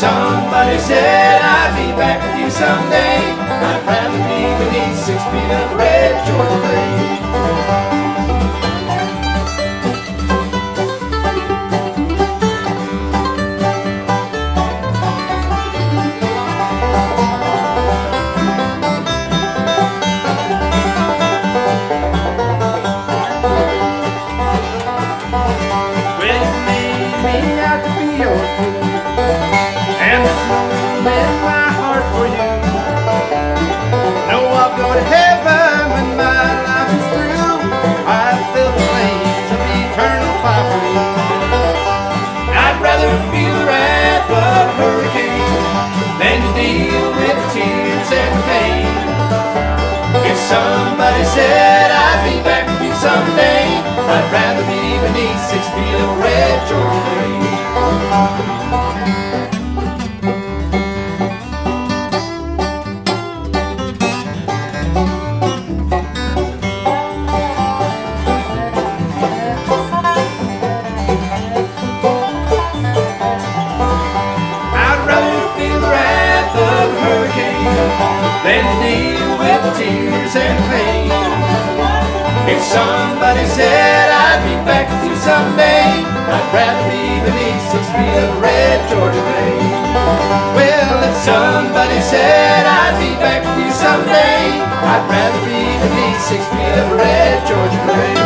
Somebody said I'd be back with you someday. I'd rather be beneath 6 feet of red Georgia blade. Well, you made me out to be your fool. Meant my heart for you. No, I'll go to heaven when my life is through. I feel the flames of eternal fire for you. I'd rather feel the wrath of a hurricane than to deal with the tears and the pain. If somebody said I'd be back with you someday, I'd rather be beneath 6 feet of red Georgia blade. Then deal with the tears and pain. If somebody said I'd be back with you someday, I'd rather be beneath 6 feet of red Georgia blade. Well, if somebody said I'd be back with you someday, I'd rather be beneath 6 feet of red Georgia blade.